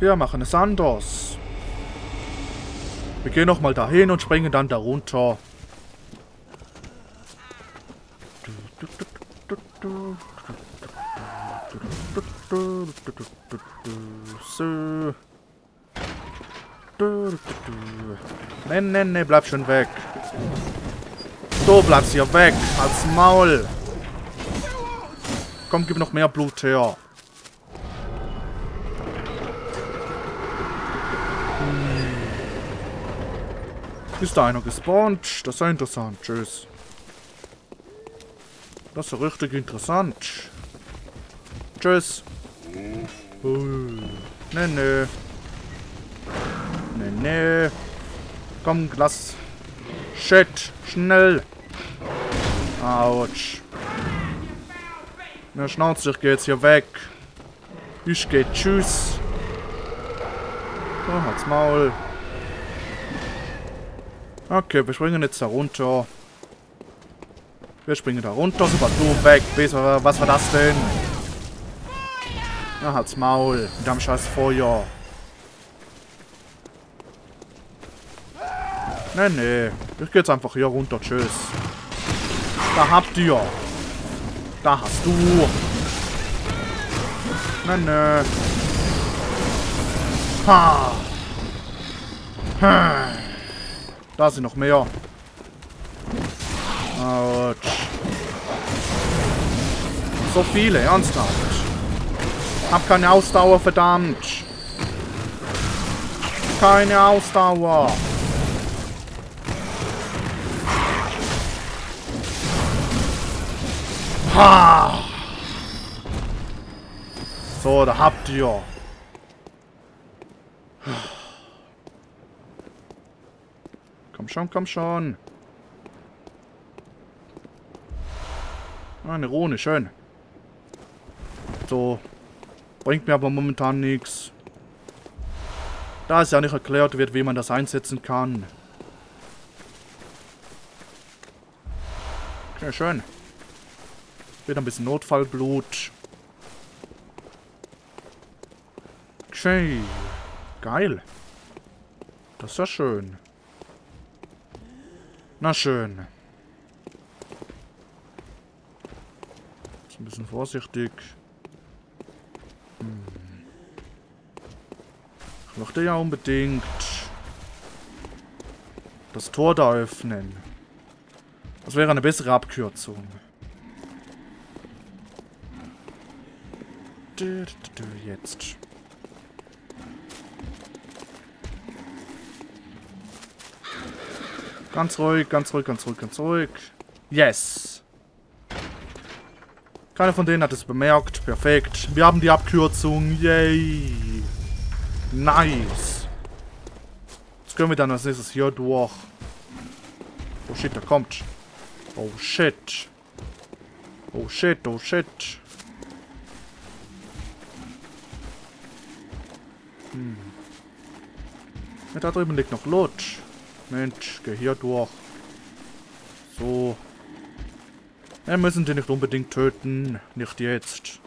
Wir machen es anders. Wir gehen nochmal dahin und springen dann darunter. So. Ne, ne, ne, bleib schon weg. Du bleibst hier weg, als Maul. Komm, gib noch mehr Blut her. Ist da einer gespawnt? Das ist ja interessant. Tschüss. Das ist ja richtig interessant. Tschüss. Nee, nee. Nee, nee. Komm, lass. Shit. Schnell. Autsch. Na, Schnauze, ich geh jetzt hier weg. Ich geh. Tschüss. Oh, halt's Maul. Okay, wir springen jetzt da runter. Wir springen da runter, super, du weg. Was war das denn? Na, halt's Maul. Mit dem scheiß Feuer. Nee, nee. Ich geh jetzt einfach hier runter. Tschüss. Da habt ihr. Da hast du. Nee, nee. Ha. Ha. Da sind noch mehr. Autsch. So viele, ernsthaft. Hab keine Ausdauer, verdammt. Keine Ausdauer. Ha! So, da habt ihr. Schon, komm schon. Eine Rune, schön. So. Bringt mir aber momentan nichts. Da es ja nicht erklärt wird, wie man das einsetzen kann. Okay, schön. Wieder ein bisschen Notfallblut. Okay. Geil. Das ist ja schön. Na schön. Jetzt ein bisschen vorsichtig. Ich möchte ja unbedingt das Tor da öffnen. Das wäre eine bessere Abkürzung. Jetzt. Ganz ruhig, ganz ruhig, ganz ruhig, ganz ruhig. Yes! Keiner von denen hat es bemerkt. Perfekt. Wir haben die Abkürzung. Yay! Nice! Jetzt können wir dann als nächstes hier durch. Oh shit, da kommt. Oh shit. Oh shit, oh shit. Hm. Ja, da drüben liegt noch Lot. Mensch, geh hier durch. So. Wir müssen die nicht unbedingt töten. Nicht jetzt.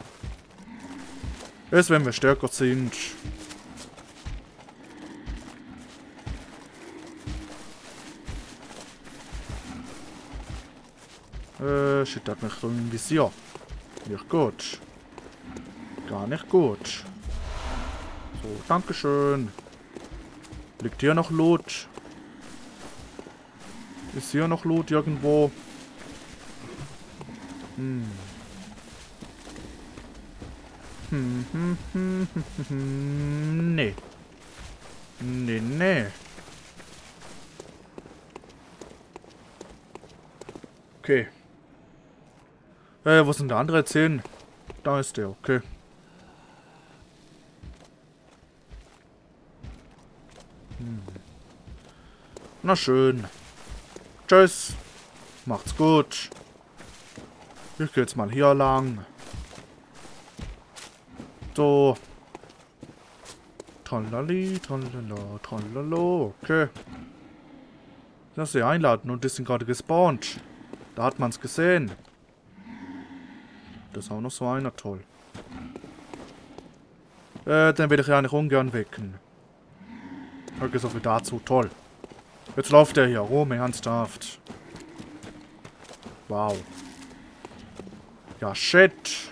Erst wenn wir stärker sind. Shit, hat mich drin im Visier. Nicht gut. Gar nicht gut. So, dankeschön. Liegt hier noch Loot? Ist hier noch Loot irgendwo? Nee. Nee, nee. Okay. Wo sind der andere 10? Da ist der, okay. Na schön. Tschüss. Macht's gut. Ich geh jetzt mal hier lang. So. Tralali, tralala, tralalo. Okay. Lass sie einladen und die sind gerade gespawnt. Da hat man's gesehen. Das ist auch noch so einer. Toll. Den will ich ja nicht ungern wecken. Okay, so viel dazu. Toll. Jetzt läuft der hier rum, ernsthaft. Wow. Ja, shit.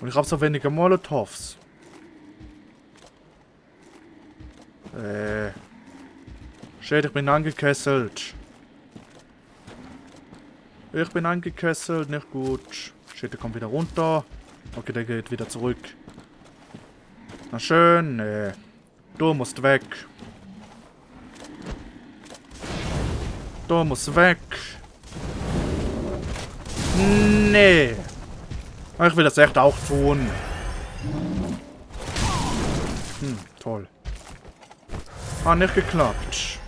Und ich habe so wenige Molotovs. Shit, ich bin angekesselt. Ich bin angekesselt, nicht gut. Shit, der kommt wieder runter. Okay, der geht wieder zurück. Na schön, nee. Du musst weg. Du musst weg. Nee. Ich will das echt auch tun. Hm, toll. Hat nicht geklappt.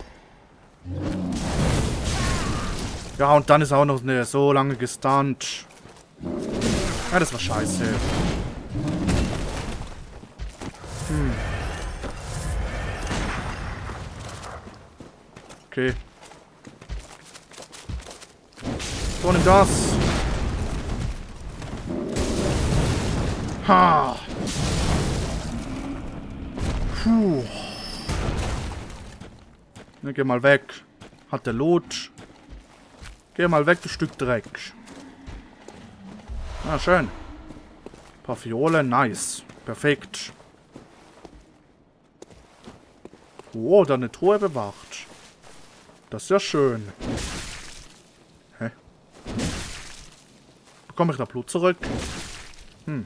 Ja, und dann ist auch noch ne, so lange gestunt. Ja, das war scheiße. Hm. Okay. So, nimm das. Ha. Puh. Ne, geh mal weg. Hat der Lot. Geh mal weg, du Stück Dreck. Na, schön. Ein paar Fiolen, nice. Perfekt. Oh, da eine Truhe bewacht. Das ist ja schön. Hä? Bekomme ich da Blut zurück? Hm.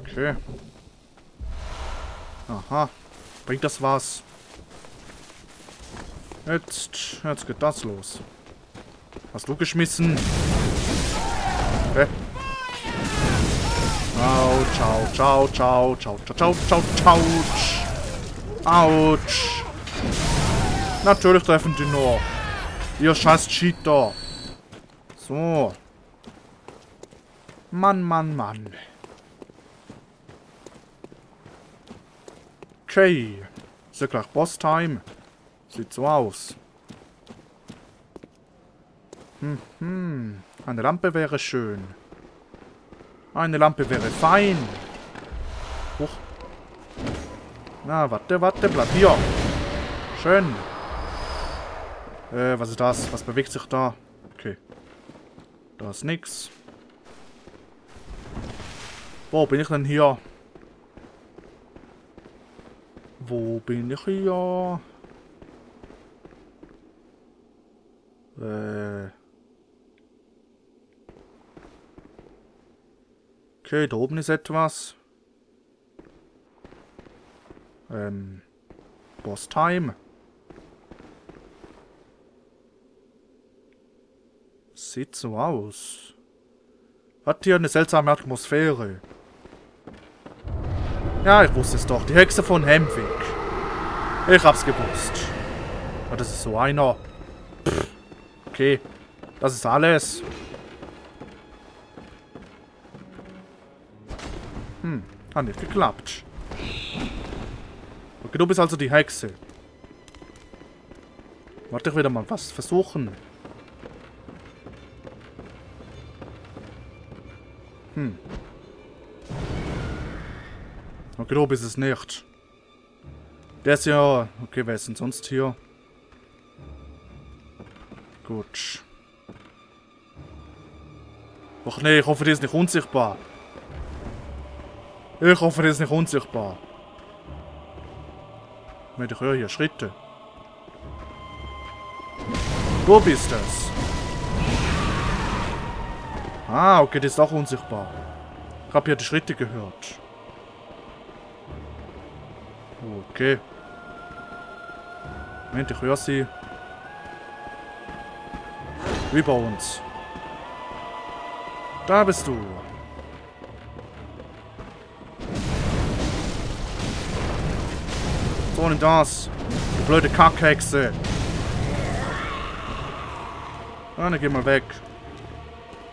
Okay. Aha. Bringt das was? Jetzt geht das los. Hast du geschmissen? Okay. Au, ciao, ciao, ciao, ciao, ciao, ciao, ciao, ciao. Autsch. Natürlich treffen die nur. Ihr scheiß Cheater. So. Mann, Mann, Mann. Okay. Ist ja gleich Boss-Time. Sieht so aus. Hm, hm. Eine Lampe wäre schön. Eine Lampe wäre fein. Huch. Na, warte, warte, bleib hier. Schön. Was ist das? Was bewegt sich da? Okay. Da ist nix. Wo bin ich denn hier? Wo bin ich hier? Okay, da oben ist etwas. Boss Time. Sieht so aus. Hat hier eine seltsame Atmosphäre. Ja, ich wusste es doch. Die Hexe von Hemwig. Ich hab's gewusst. Ja, das ist so einer. Pff. Okay, das ist alles. Hm, hat nicht geklappt. Okay, du bist also die Hexe. Warte, ich will da mal was versuchen. Hm. Okay, du bist es nicht. Der ist ja... Okay, wer ist denn sonst hier? Gut. Ach nee, ich hoffe, die ist nicht unsichtbar. Ich hoffe, die ist nicht unsichtbar. Ich höre hier Schritte. Du bist es. Ah, okay, die ist auch unsichtbar. Ich habe hier die Schritte gehört. Okay. Moment, ich höre sie. Über uns. Da bist du. So, nimm das. Die blöde Kackhexe. Ah, ne, geh mal weg.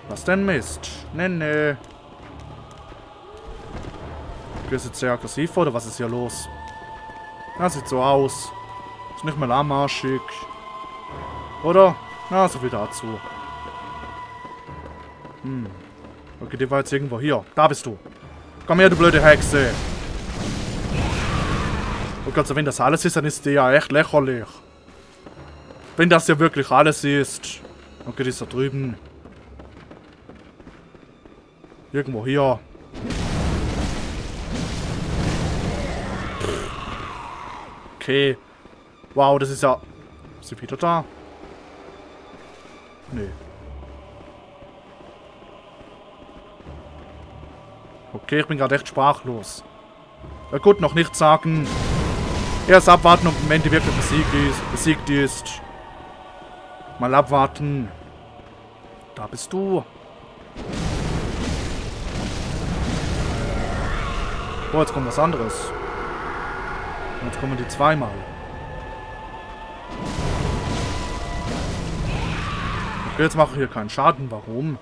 Was denn Mist? Ne, ne. Okay, ist jetzt sehr aggressiv, oder was ist hier los? Das sieht so aus. Ist nicht mal lahmarschig. Oder? Na, so viel dazu. Hm. Okay, der war jetzt irgendwo. Hier, da bist du. Komm her, du blöde Hexe. Oh Gott, wenn das alles ist, dann ist der ja echt lächerlich. Wenn das ja wirklich alles ist. Okay, die ist da drüben. Irgendwo hier. Okay. Wow, das ist ja... Ist die Peter da? Nee. Okay, ich bin gerade echt sprachlos. Na gut, noch nichts sagen. Erst abwarten, ob Mandy wirklich besiegt ist. Mal abwarten. Da bist du. Oh, jetzt kommt was anderes. Jetzt kommen die zweimal. Okay, jetzt mache ich hier keinen Schaden. Warum?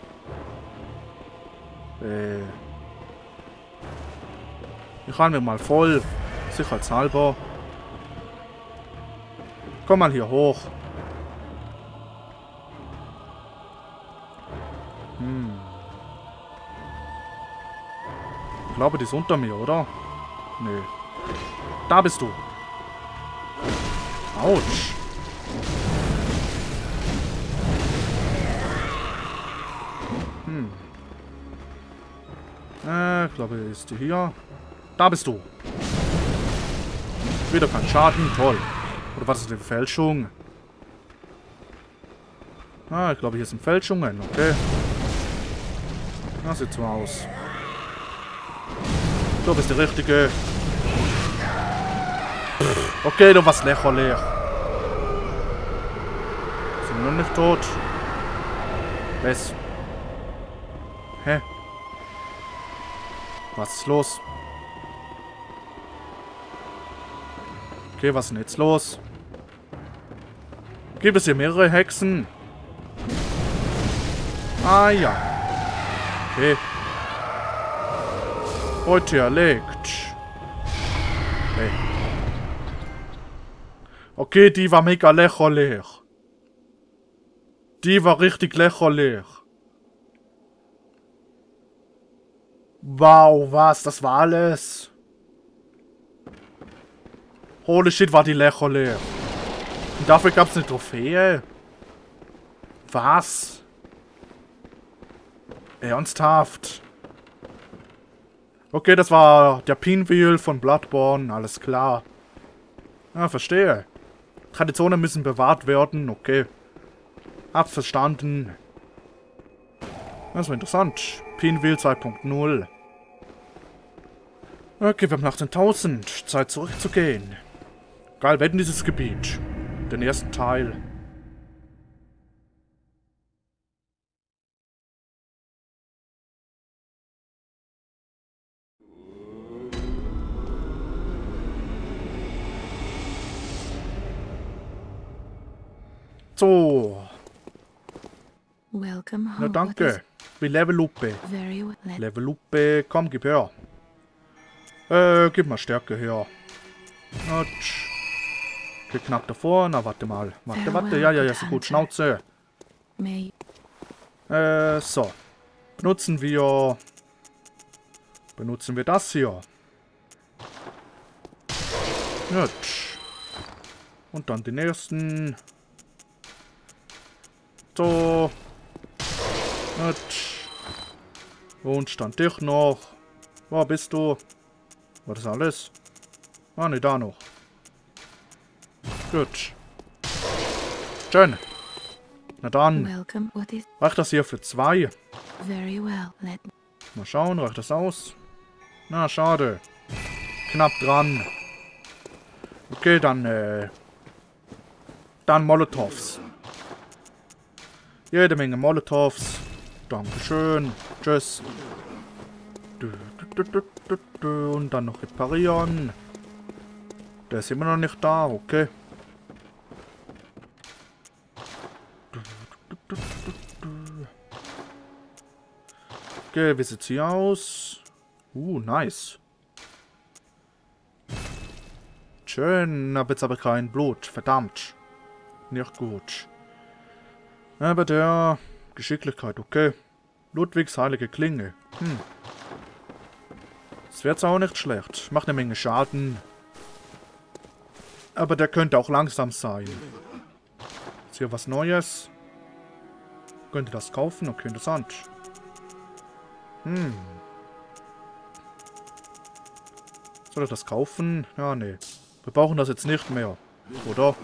Ich halte mir mal voll. Sicherheitshalber. Komm mal hier hoch. Ich glaube, die ist unter mir, oder? Nee. Da bist du. Autsch. Ich glaube, ist die hier. Da bist du. Wieder kein Schaden. Toll. Oder was ist denn Fälschung? Ah, ich glaube, hier sind Fälschungen. Okay. Das sieht so aus. Du bist der Richtige. Okay, du warst lächerlich. Sind wir noch nicht tot? Was? Hä? Was ist los? Okay, was ist denn jetzt los? Gibt es hier mehrere Hexen? Ah ja. Okay. Heute erlegt. Okay. Okay, die war mega lächerlich. Die war richtig lächerlich. Wow, was? Das war alles? Holy shit, war die lächerlich. Und dafür gab es eine Trophäe? Was? Ernsthaft? Okay, das war der Pinwheel von Bloodborne, alles klar. Ja, verstehe. Traditionen müssen bewahrt werden, okay. Hab verstanden. Das war interessant. Pinwheel 2.0. Okay, wir haben 18.000. Zeit zurückzugehen. Geil, wetten dieses Gebiet. Den ersten Teil. So. Na danke. Wie Level-Uppe. Level-Uppe. Komm, gib her. Gib mal Stärke her. Natsch. Geht knapp davor. Na, warte mal. Warte, warte. Ja, so gut. Schnauze. So. Benutzen wir das hier. Natsch. Und dann den nächsten. So. Und stand dich noch. Wo bist du? War das alles? Ah, ne, da noch. Gut. Schön. Na dann. Reicht das hier für zwei? Mal schauen, reicht das aus? Na, schade. Knapp dran. Okay, dann, dann Molotovs. Jede Menge Molotovs. Dankeschön. Tschüss. Und dann noch reparieren. Der ist immer noch nicht da. Okay. Okay, wie sieht's hier aus? Nice. Schön. Aber jetzt habe ich kein Blut. Verdammt. Nicht gut. Aber der... Geschicklichkeit, okay. Ludwigs heilige Klinge. Hm. Das wird's auch nicht schlecht. Macht eine Menge Schaden. Aber der könnte auch langsam sein. Ist hier was Neues? Könnt ihr das kaufen? Okay, interessant. Hm. Soll ich das kaufen? Ja, nee. Wir brauchen das jetzt nicht mehr. Oder?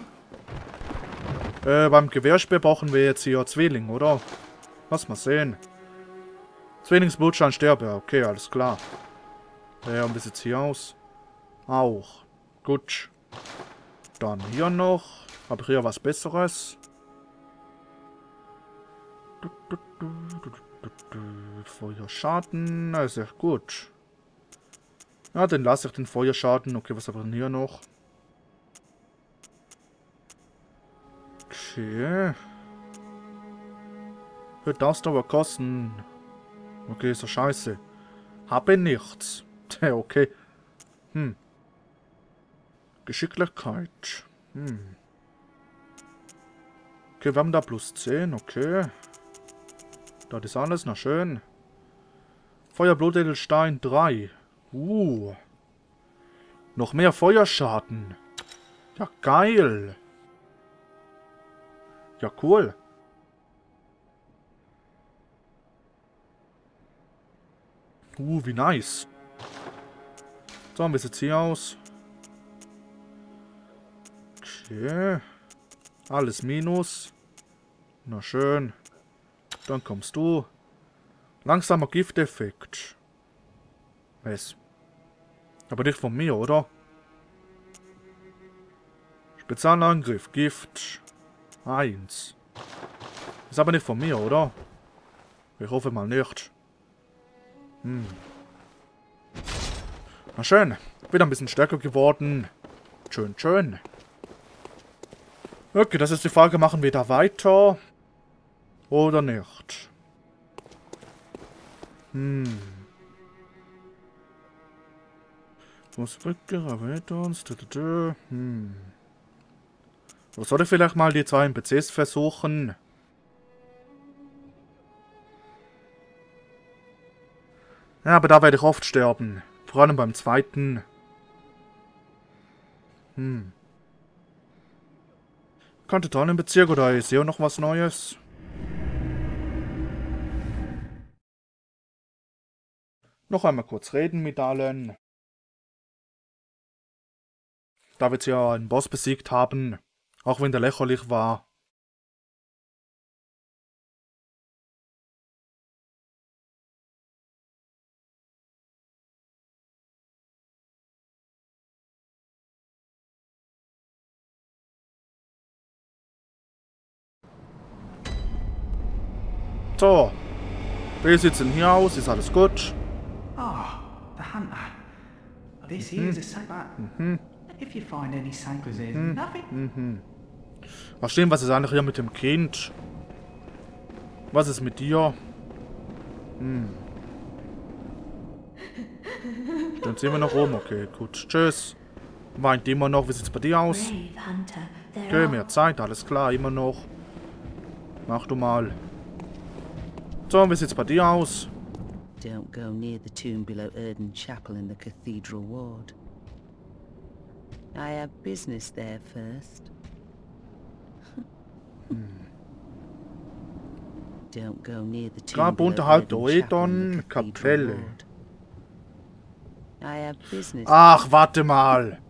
Beim Gewehrspiel brauchen wir jetzt hier Zwilling, oder? Lass mal sehen. Zwillingsblutschein sterbe. Okay, alles klar. Und wie sieht's hier aus? Auch. Gut. Dann hier noch. Hab ich hier was Besseres? Feuerschaden. Na, ist ja gut. Ja, dann lasse ich den Feuerschaden. Okay, was haben wir denn hier noch? Okay. Wird Ausdauer kosten. Okay, ist ja scheiße. Habe nichts. Okay. Hm. Geschicklichkeit. Hm. Okay, wir haben da plus 10. Okay. Das ist alles. Na schön. Feuerblutedelstein 3. Noch mehr Feuerschaden. Ja, geil. Ja, cool. Wie nice. So, wie sieht's hier aus? Okay. Alles minus. Na schön. Dann kommst du. Langsamer Gifteffekt. Was? Aber nicht von mir, oder? Spezialangriff, Gift. 1. Ist aber nicht von mir, oder? Ich hoffe mal nicht. Hm. Na schön. Wieder ein bisschen stärker geworden. Schön, schön. Okay, das ist die Frage, machen wir da weiter? Oder nicht? Hm. Was wird uns? Hm. Oder soll ich vielleicht mal die 2 NPCs versuchen? Ja, aber da werde ich oft sterben. Vor allem beim zweiten. Hm. Kantonalbezirk oder ist hier noch was Neues? Noch einmal kurz reden mit allen. Da wir jetzt ja einen Boss besiegt haben. Auch wenn der lächerlich war. So, wir sitzen hier aus, ist alles gut. Ah, oh, the hunter. This is a saber. If you find any samples, nothing. Verstehen, was ist eigentlich hier mit dem Kind? Was ist mit dir? Hm. Dann sehen wir noch rum, okay, gut. Tschüss. Weint immer noch, wie sieht's bei dir aus? Geh mir Zeit, alles klar, immer noch. Mach du mal. So, wie sieht's bei dir aus? Don't go near the tomb below Erden Chapel in the Cathedral Ward. I have business there first. Don't go near the tomb. Grab unterhalb der Erden-Kapelle. Ach, warte mal.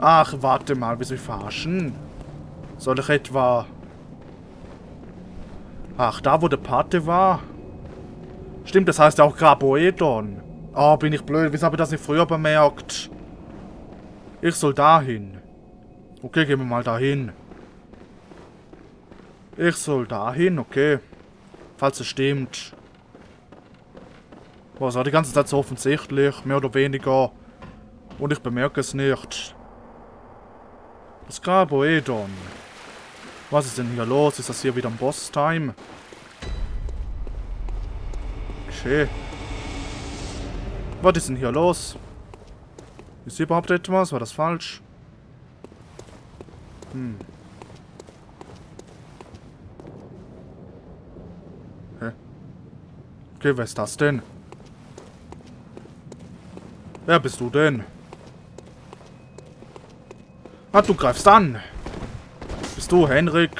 Ach, warte mal, willst du mich verarschen? Soll ich etwa... Ach, da wo der Pate war? Stimmt, das heißt ja auch Graboedon. Oh, bin ich blöd. Wieso habe ich das nicht früher bemerkt? Ich soll dahin. Okay, gehen wir mal dahin. Ich soll dahin, okay. Falls es stimmt. Boah, es war die ganze Zeit so offensichtlich, mehr oder weniger. Und ich bemerke es nicht. Das Graboedon. Was ist denn hier los? Ist das hier wieder ein Boss-Time? Okay. Was ist denn hier los? Ist hier überhaupt etwas? War das falsch? Hm. Okay, wer ist das denn? Wer bist du denn? Ah, du greifst an. Bist du Henrik?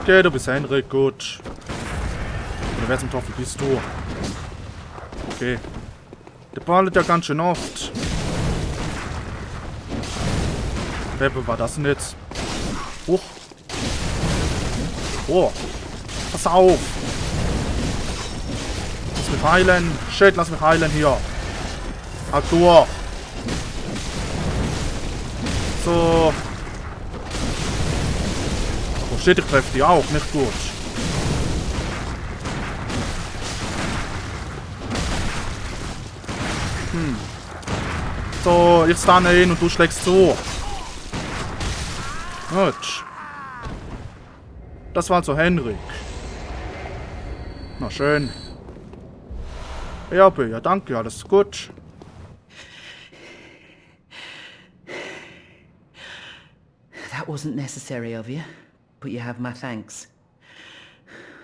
Okay, du bist Henrik, gut. Oder wer zum Teufel bist du? Okay. Der ballet ja ganz schön oft. Wer war das denn jetzt? Huch. Oh. Pass auf. Lass mich heilen. Shit, lass mich heilen hier. Arthur. So. Oh shit, ich treffe die auch. Nicht gut. Hm. So, ich stanne hin und du schlägst zu. Gut. Das war also Henrik. Na schön. Ja, ja, danke, alles gut. That wasn't necessary of you, but you have my thanks.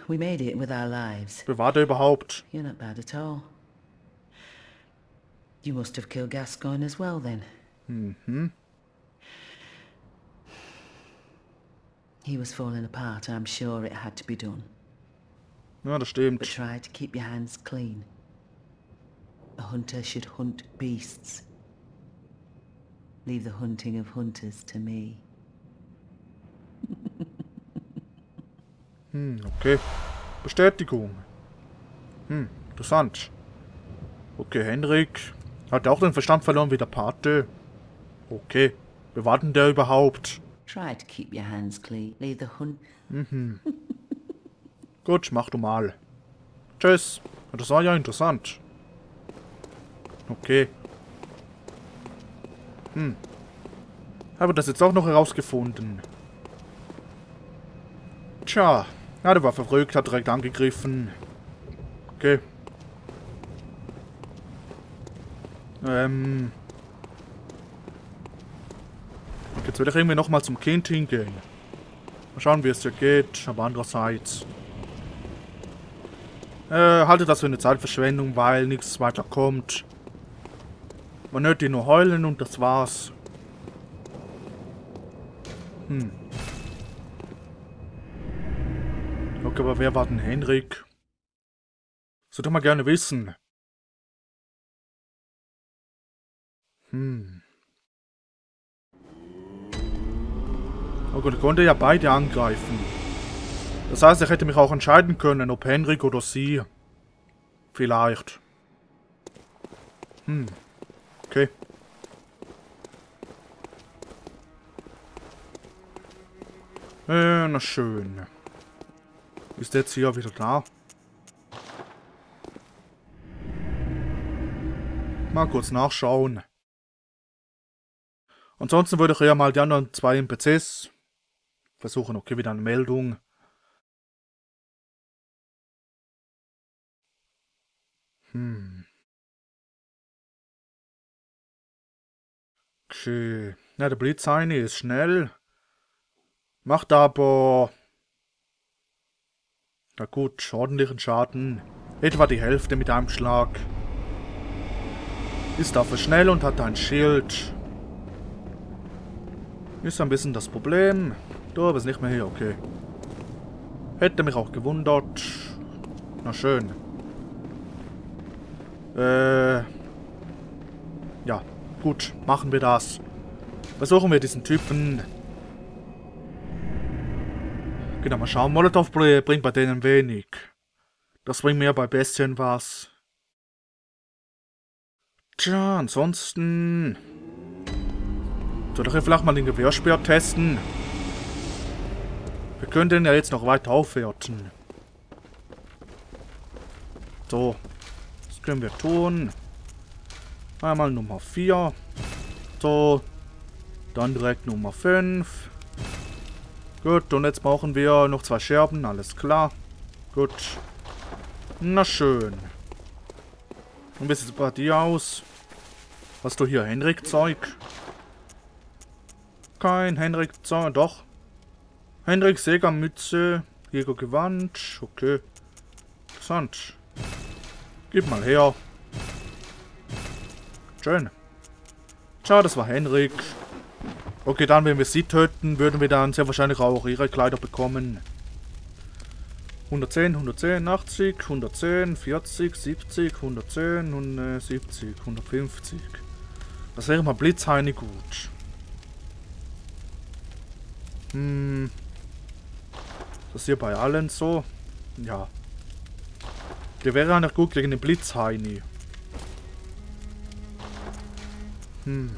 We made it with our lives. Bewahrt überhaupt. You're not bad at all. You must have killed Gascoigne as well then. Mhm. He was falling apart. I'm sure it had to be done. Ja, das stimmt. But try to keep your hands clean. A hunter should hunt beasts. Leave the hunting of hunters to me. Hm, okay. Bestätigung. Hm, interessant. Okay, Henrik. Hat er auch den Verstand verloren wie der Pate? Okay. Wir warten der überhaupt. Try to keep your hands clean. Leave the hunt. Mhm. Gut, mach du mal. Tschüss. Das war ja interessant. Okay. Hm. Habe das jetzt auch noch herausgefunden. Tja. Ja, der war verrückt, hat direkt angegriffen. Okay. Jetzt werde ich irgendwie nochmal zum Kind hingehen. Mal schauen, wie es hier geht. Aber andererseits... halte das für eine Zeitverschwendung, weil nichts weiter kommt. Man hört die nur heulen und das war's. Hm. Okay, aber wer war denn Henrik? Das würde ich mal gerne wissen. Hm. Oh Gott, ich konnte ja beide angreifen. Das heißt, ich hätte mich auch entscheiden können, ob Henrik oder sie. Vielleicht. Hm. Okay. Na schön. Ist jetzt hier wieder da? Mal kurz nachschauen. Ansonsten würde ich ja mal die anderen zwei NPCs versuchen. Okay, wieder eine Meldung. Okay. Ja, der Blitz eine ist schnell. Macht aber... Na gut, ordentlichen Schaden. Etwa die Hälfte mit einem Schlag. Ist dafür schnell und hat ein Schild. Ist ein bisschen das Problem. Du bist nicht mehr hier, okay. Hätte mich auch gewundert. Na schön. Ja, gut, machen wir das. Versuchen wir diesen Typen. Genau, mal schauen. Molotov bringt bei denen wenig. Das bringt mir bei Bestien was. Tja, ansonsten... Soll ich hier vielleicht mal den Gewehrspeer testen? Wir können den ja jetzt noch weiter aufwerten. So. Können wir tun. Einmal Nummer 4. So. Dann direkt Nummer 5. Gut, und jetzt brauchen wir noch 2 Scherben. Alles klar. Gut. Na schön. Und wie sieht es bei dir aus? Hast du hier Henrik-Zeug? Kein Henrik-Zeug. Doch. Henrik-Sägermütze. Jägergewand. Okay. Interessant. Gib mal her. Schön. Tja, das war Henrik. Okay, dann, wenn wir sie töten, würden wir dann sehr wahrscheinlich auch ihre Kleider bekommen. 110, 110, 80, 110, 40, 70, 110, 170, 150. Das wäre mal blitzheilig gut. Hm. Das ist hier bei allen so. Ja. Der wäre ja nicht gut gegen den Blitzheini. Hm.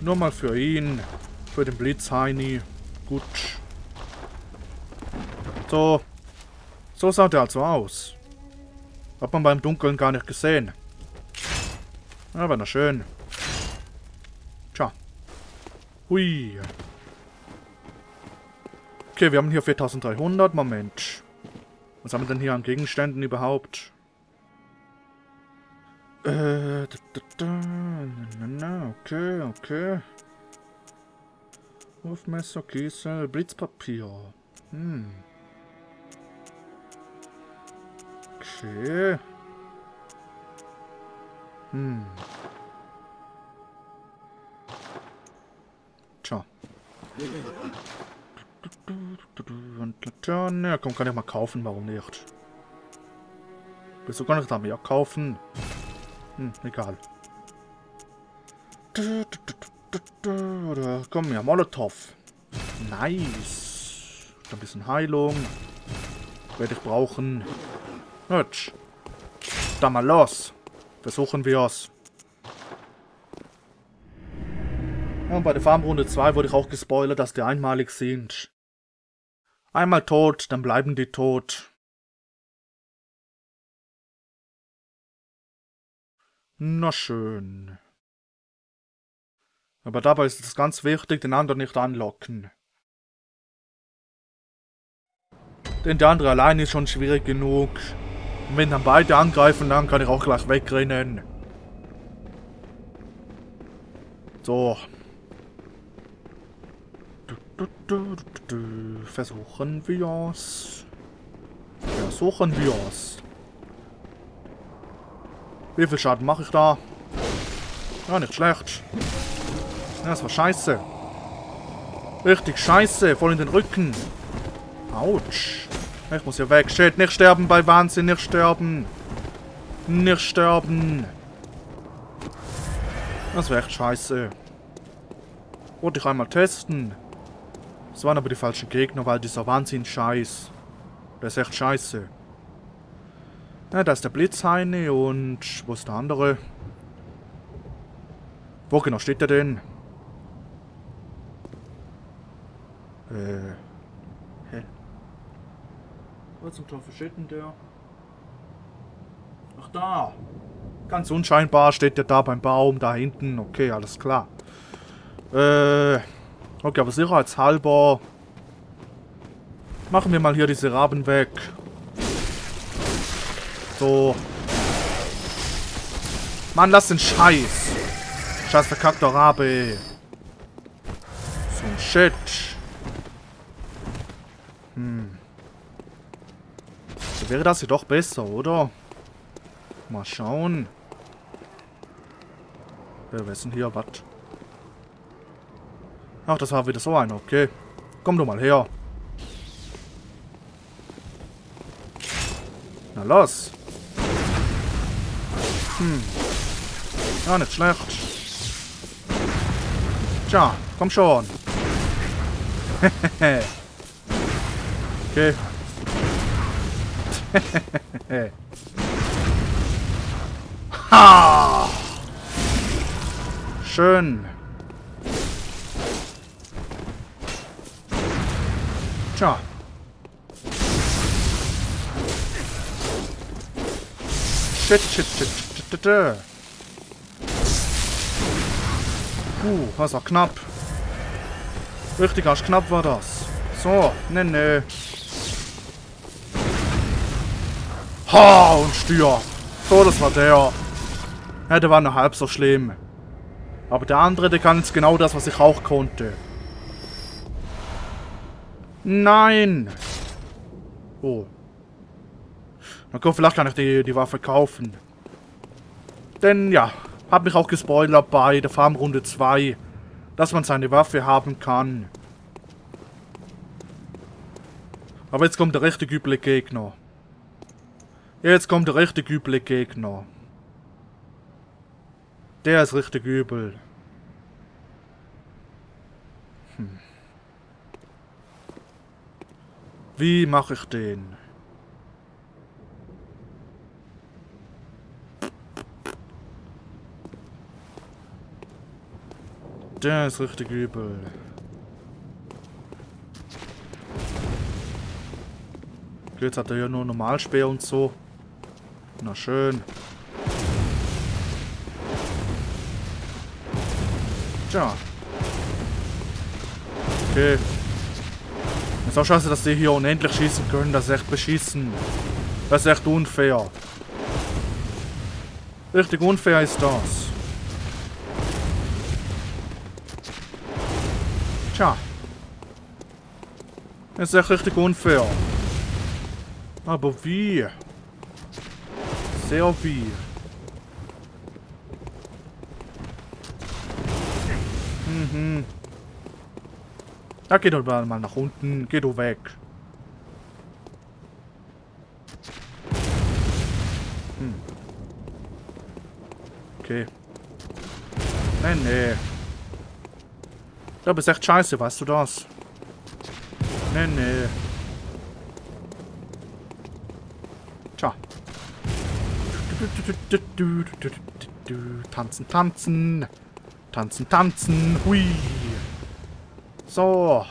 Nur mal für ihn. Für den Blitzheini. Gut. So. So sah der also aus. Hat man beim Dunkeln gar nicht gesehen. Aber na schön. Tja. Hui. Okay, wir haben hier 4300. Moment. Was haben wir denn hier an Gegenständen überhaupt? Okay, okay. Wurfmesser, Kiesel, Blitzpapier. Hm. Okay. Hm. Tja. Und Laterne. Ja, komm, kann ich mal kaufen, warum nicht? Willst du gar nicht damit? Ja, kaufen. Hm, egal. Komm, ja, Molotow. Nice. Ein bisschen Heilung. Werde ich brauchen. Nutsch. Dann mal los. Versuchen wir es. Und bei der Farmrunde 2 wurde ich auch gespoilert, dass die einmalig sind. Einmal tot, dann bleiben die tot. Na schön. Aber dabei ist es ganz wichtig, den anderen nicht anlocken. Denn der andere allein ist schon schwierig genug. Und wenn dann beide angreifen, dann kann ich auch gleich wegrennen. So. Versuchen wir's. Versuchen wir's. Wie viel Schaden mache ich da? Ja, nicht schlecht. Ja, das war scheiße. Richtig scheiße. Voll in den Rücken. Autsch. Ich muss hier weg. Shit, nicht sterben bei Wahnsinn. Nicht sterben. Nicht sterben. Das wäre echt scheiße. Wollte ich einmal testen. Das waren aber die falschen Gegner, weil dieser Wahnsinn-Scheiß. Der ist echt scheiße. Ja, da ist der Blitzheini und... Wo ist der andere? Wo genau steht der denn? Hä? Was zum Teufel steht denn der? Ach da! Ganz unscheinbar steht der da beim Baum, da hinten. Okay, alles klar. Okay, aber sicherheitshalber machen wir mal hier diese Raben weg. So. Mann, lass den Scheiß. Scheiß verkackter Rabe. So ein Shit. Hm. So wäre das hier doch besser, oder? Mal schauen. Wir wissen hier was. Ach, das war wieder so einer, okay. Komm doch mal her. Na los. Hm. Ja, nicht schlecht. Tja, komm schon. Okay. Ha! Schön. Tja. Shit, shit, shit, shit, shit, shit. Das war knapp. Richtig arsch knapp war das. So, ne, ne. Ha, und Stier. So, das war der. Ja, der war noch halb so schlimm. Aber der andere, der kann jetzt genau das, was ich auch konnte. Nein! Oh. Man kann vielleicht gar nicht die Waffe kaufen. Denn ja, habe mich auch gespoilert bei der Farmrunde 2, dass man seine Waffe haben kann. Aber jetzt kommt der richtig üble Gegner. Jetzt kommt der richtig üble Gegner. Der ist richtig übel. Wie mache ich den? Der ist richtig übel. Jetzt hat er ja nur Normalspeer und so. Na schön. Tja. Okay. Ist auch scheiße, dass die hier unendlich schießen können. Das ist echt beschissen. Das ist echt unfair. Richtig unfair ist das. Tja. Das ist echt richtig unfair. Aber wie? Sehr wie. Mhm. Da geht doch mal nach unten. Geh doch weg. Okay. Nee, nee. Das ist echt scheiße, weißt du das? Nee, nee. Tanzen, tanzen. Tanzen, tanzen. Hui. So.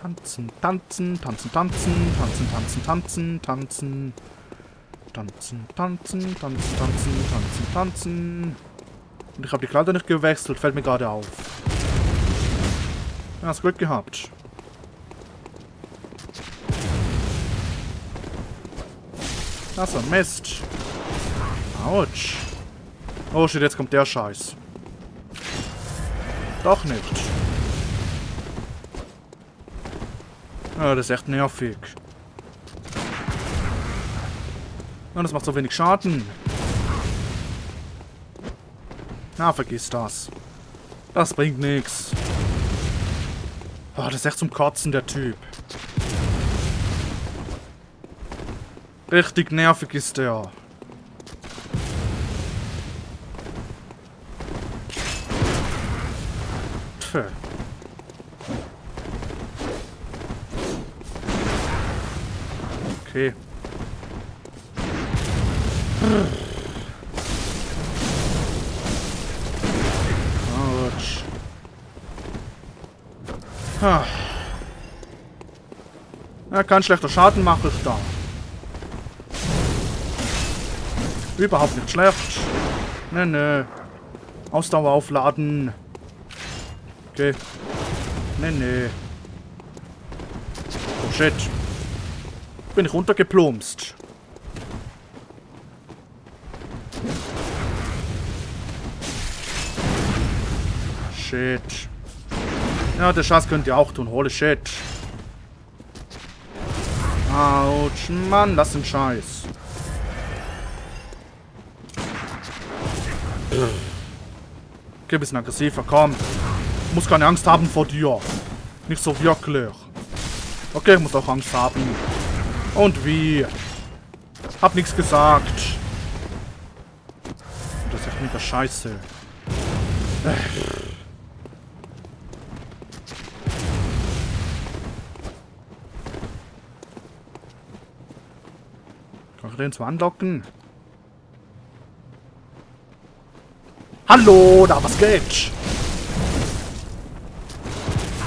Tanzen, tanzen, tanzen, tanzen. Tanzen, tanzen, tanzen, tanzen. Tanzen, tanzen, tanzen, tanzen, tanzen, tanzen. Und ich habe die Kleider nicht gewechselt. Fällt mir gerade auf. Ja, hast Glück gehabt. Das war Mist. Autsch. Oh shit, jetzt kommt der Scheiß. Doch nicht. Ja, das ist echt nervig. Ja, das macht so wenig Schaden. Na, vergiss das. Das bringt nichts. Oh, das ist echt zum Kotzen, der Typ. Richtig nervig ist der. Okay. Autsch. Ha. Ja, kein schlechter Schaden mache ich da. Überhaupt nicht schlecht. Ne, ne. Ausdauer aufladen. Okay. Ne, ne. Oh shit. Bin ich runtergeplumpst. Shit. Ja, der Scheiß könnt ihr auch tun. Holy shit. Autsch, Mann, lass den Scheiß. Okay, bisschen aggressiver, komm. Ich muss keine Angst haben vor dir. Nicht so wirklich. Okay, ich muss auch Angst haben. Und wie? Hab nichts gesagt. Das ist echt mega scheiße. Kann ich den zwar anlocken? Hallo, da was geht?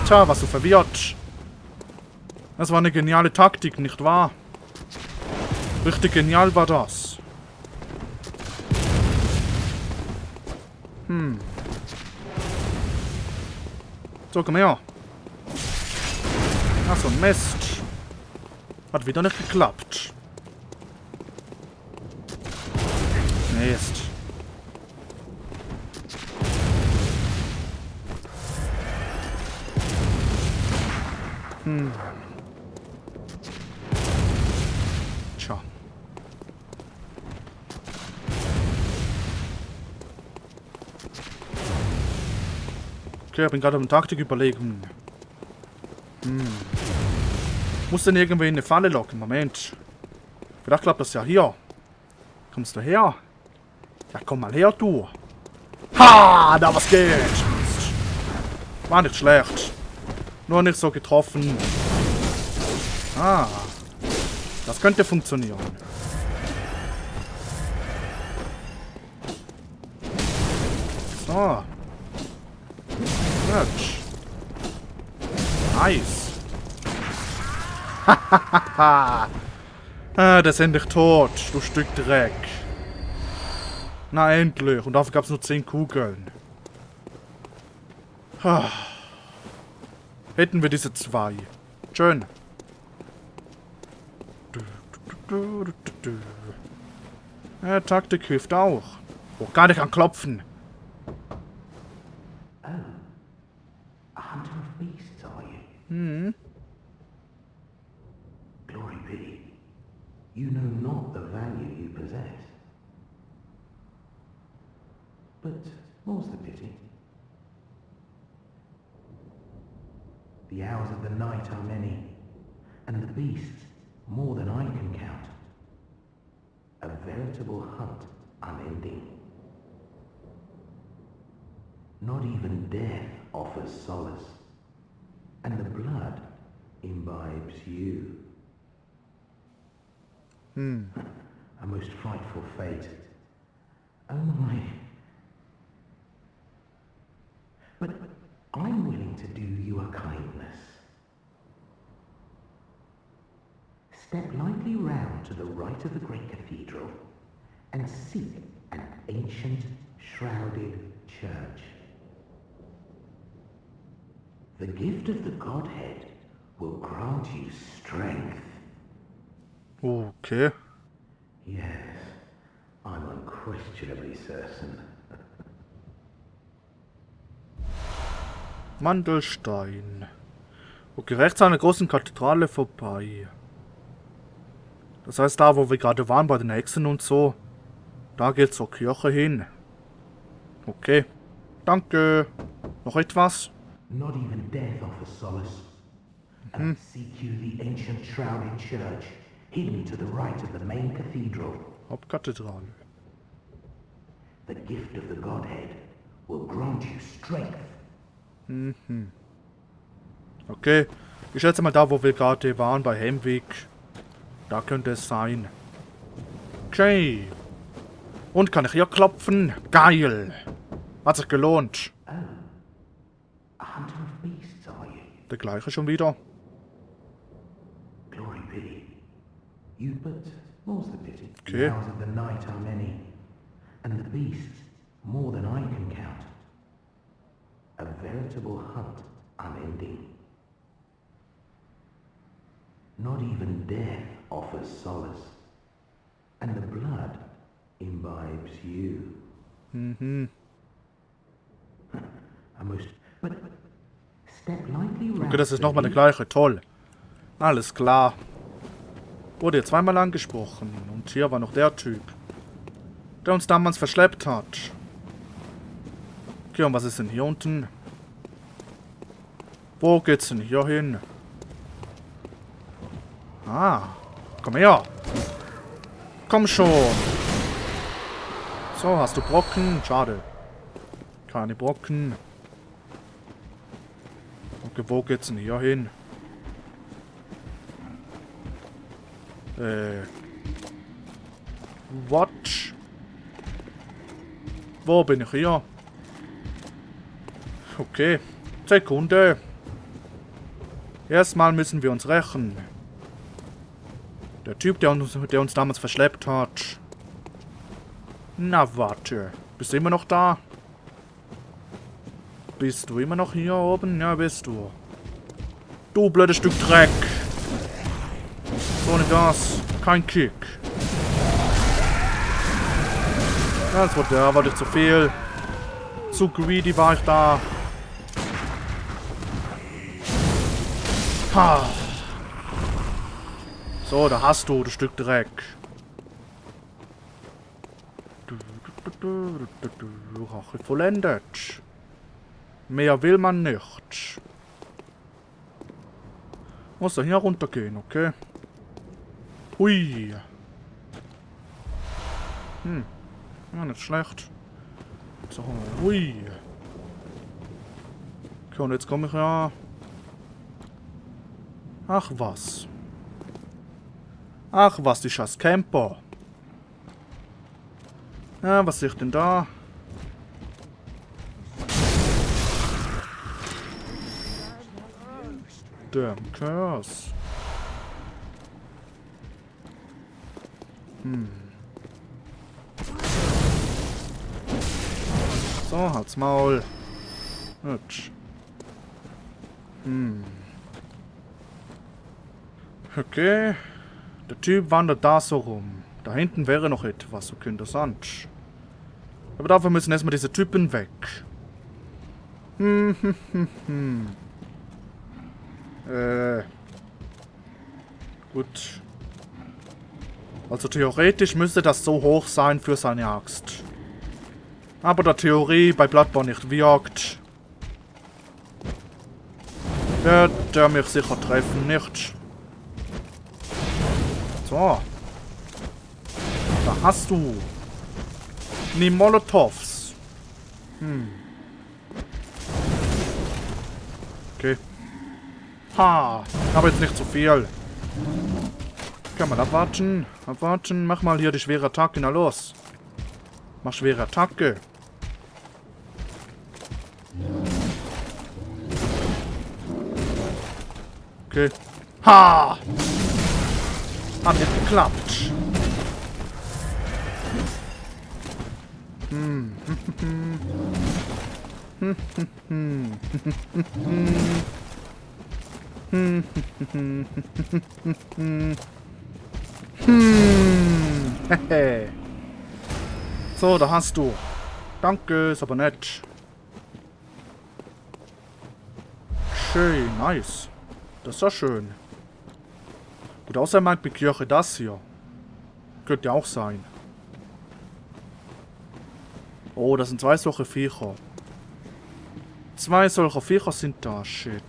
Tja, warst du verwirrt? Das war eine geniale Taktik, nicht wahr? Richtig genial war das. Hm. So, komm her. Ach so, Mist. Hat wieder nicht geklappt. Mist. Hm. Tja. Okay, ich bin gerade am Taktik überlegen. Muss denn irgendwie in eine Falle locken? Moment. Vielleicht klappt das ja hier. Kommst du her? Ja, komm mal her, du. Ha, da was geht. War nicht schlecht. Nur nicht so getroffen. Ah. Das könnte funktionieren. So. Nice. Hahaha. Ah, das sind dich tot, du Stück Dreck. Na endlich. Und dafür gab es nur 10 Kugeln. Ah. Hätten wir diese 2. Schön. Ja, Taktik hilft auch. Oh, gar nicht anklopfen. Hm. Glory be. You know not the value you possess. But more's the pity. The hours of the night are many, and the beasts more than I can count. A veritable hunt unending. Not even death offers solace, and the blood imbibes you. A most frightful fate. Only... But I'm willing to do you a kindness. Step lightly round to the right of the great cathedral and seek an ancient, shrouded church. The gift of the Godhead will grant you strength. Okay. Yes, I'm unquestionably certain. Mandelstein. Okay, rechts an der großen Kathedrale vorbei. Das heißt, da wo wir gerade waren, bei den Hexen und so, da geht's zur Kirche hin. Okay. Danke. Noch etwas? Not even death offers solace. And seek you the ancient shrouded church, hidden to the right of the main cathedral. Hauptkathedrale. The gift of the Godhead will grant you strength. Okay, ich schätze mal da, wo wir gerade waren, bei Heimweg. Da könnte es sein. Okay. Und kann ich hier klopfen? Geil. Hat sich gelohnt. Der gleiche schon wieder. Okay. Okay, das ist nochmal der gleiche. Toll. Alles klar. Wurde hier zweimal angesprochen. Und hier war noch der Typ, der uns damals verschleppt hat. Okay, und was ist denn hier unten? Wo geht's denn hier hin? Ah, komm her. Komm schon. So, hast du Brocken? Schade. Keine Brocken. Okay, wo geht's denn hier hin? What? Wo bin ich hier? Okay. Sekunde. Erstmal müssen wir uns rächen. Der Typ, der uns damals verschleppt hat. Na, warte. Bist du immer noch da? Bist du immer noch hier oben? Ja, bist du. Du blödes Stück Dreck. Ohne das kein Kick. Das war der, war nicht zu viel. Zu greedy war ich da. Ha. So, da hast du das Stück Dreck. Vollendet. Mehr will man nicht. Muss da hier runtergehen, okay? Hui. Hm. Ja, nicht schlecht. So, hui. Okay, und jetzt komme ich ja... Ach was. Ach was, die scheiß Camper. Ja, was sehe ich denn da? Damn Curse. Hm. So, halt's Maul. Hütsch. Hm. Okay. Der Typ wandert da so rum. Da hinten wäre noch etwas, okay, interessant. Aber dafür müssen erstmal diese Typen weg. Hm, hm, hm, hm. Gut. Also theoretisch müsste das so hoch sein für seine Axt. Aber da Theorie bei Bloodborne nicht wirkt, wird er mich sicher treffen, nicht? So. Da hast du. Die Molotovs. Hm. Okay. Ha! Ich habe jetzt nicht so viel. Kann man abwarten. Abwarten. Mach mal hier die schwere Attacke. Na los. Mach schwere Attacke. Okay. Ha! Hat nicht geklappt. Hm. Hm. So, da hast du. Danke, ist aber nett. Schön, nice. Das ist ja schön. Gut, außer er meint mit Kirche das hier. Könnte ja auch sein. Oh, das sind zwei solche Viecher. Zwei solcher Viecher sind da, shit.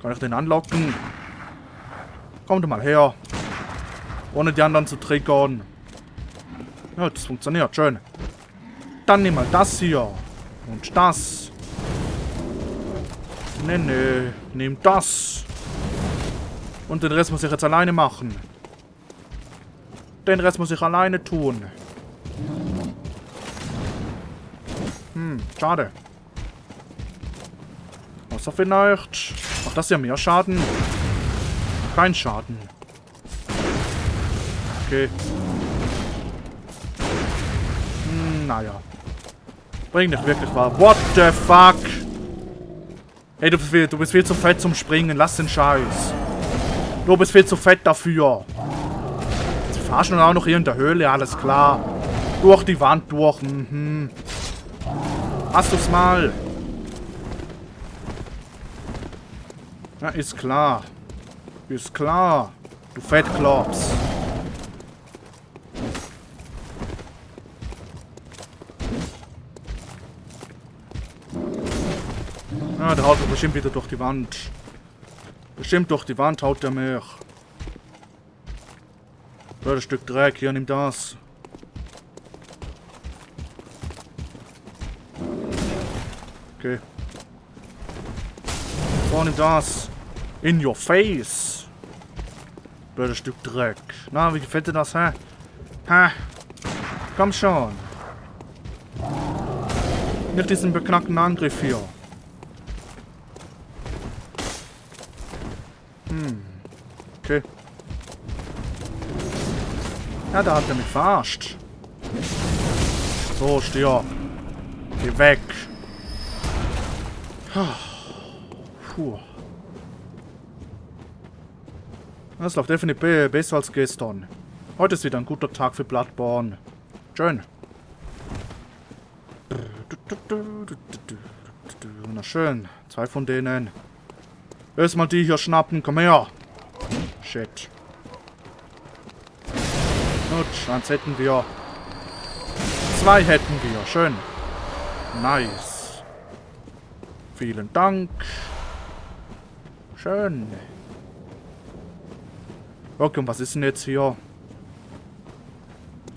Kann ich den anlocken? Kommt mal her. Ohne die anderen zu triggern. Ja, das funktioniert. Schön. Dann nimm mal das hier. Und das. Nee, nee. Nimm das. Und den Rest muss ich jetzt alleine machen. Den Rest muss ich alleine tun. Hm, schade. Außer vielleicht... Macht das ja mehr Schaden? Kein Schaden. Okay. Hm, naja. Bringt nicht wirklich wahr. What the fuck? Ey, du bist viel zu fett zum Springen. Lass den Scheiß. Du bist viel zu fett dafür. Sie verarschen auch noch hier in der Höhle. Alles klar. Durch die Wand durch. Mhm. Hast du's mal. Ja, ist klar. Ist klar. Du Fettklops. Ja, der haut bestimmt wieder durch die Wand. Bestimmt durch die Wand haut der mich. Ja, das Stück Dreck. Hier, nimm das. Okay. So, nimm das. In your face. Blödes Stück Dreck. Na, wie gefällt dir das, hä? Hä? Komm schon. Nicht diesen beknackten Angriff hier. Hm. Okay. Ja, da hat er mich verarscht. So, stirb. Geh weg. Puh. Das läuft definitiv besser als gestern. Heute ist wieder ein guter Tag für Bloodborne. Schön. Na schön. Zwei von denen. Erstmal die hier schnappen. Komm her. Shit. Gut, eins hätten wir. Zwei hätten wir. Schön. Nice. Vielen Dank. Schön. Okay, und was ist denn jetzt hier?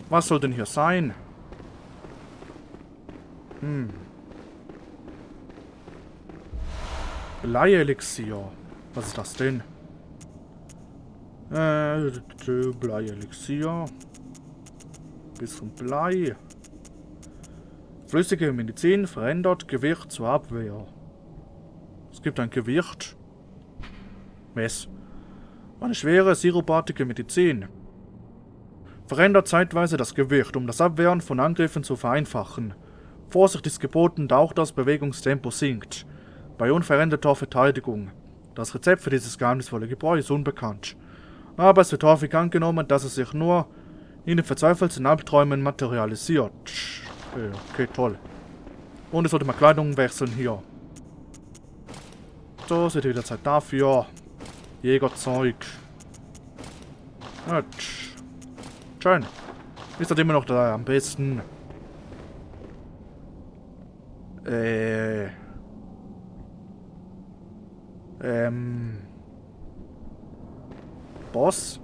Was soll denn hier sein? Hm. Bleielixier. Was ist das denn? Bleielixier. Bisschen Blei. Flüssige Medizin verändert Gewicht zur Abwehr. Es gibt ein Gewicht. Mess. Eine schwere, sirupartige Medizin. Verändert zeitweise das Gewicht, um das Abwehren von Angriffen zu vereinfachen. Vorsicht ist geboten, da auch das Bewegungstempo sinkt. Bei unveränderter Verteidigung. Das Rezept für dieses geheimnisvolle Gebräu ist unbekannt. Aber es wird häufig angenommen, dass es sich nur in den verzweifelten Albträumen materialisiert. Okay, toll. Und ich sollte mal Kleidung wechseln hier. So, seht ihr wieder Zeit dafür. Jägerzeug. Gut. Schön. Ist das immer noch da am besten? Boss?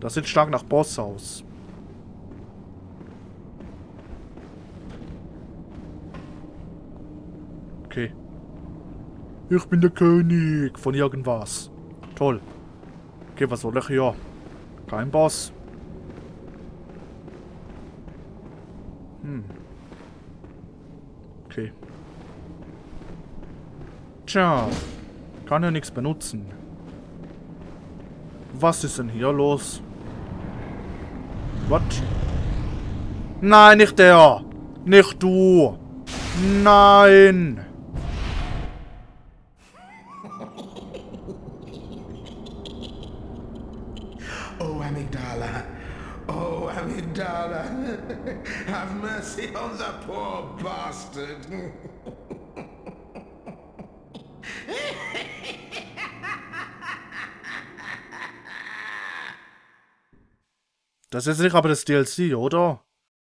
Das sieht stark nach Boss aus. Okay. Ich bin der König von irgendwas. Toll. Okay, was soll ich hier? Kein Boss. Hm. Okay. Tja. Kann ja nichts benutzen. Was ist denn hier los? What? Nein, nicht der! Nicht du! Nein! Oh, Amygdala. Oh, Amygdala. Have mercy on the poor bastard. Das ist nicht aber das DLC, oder?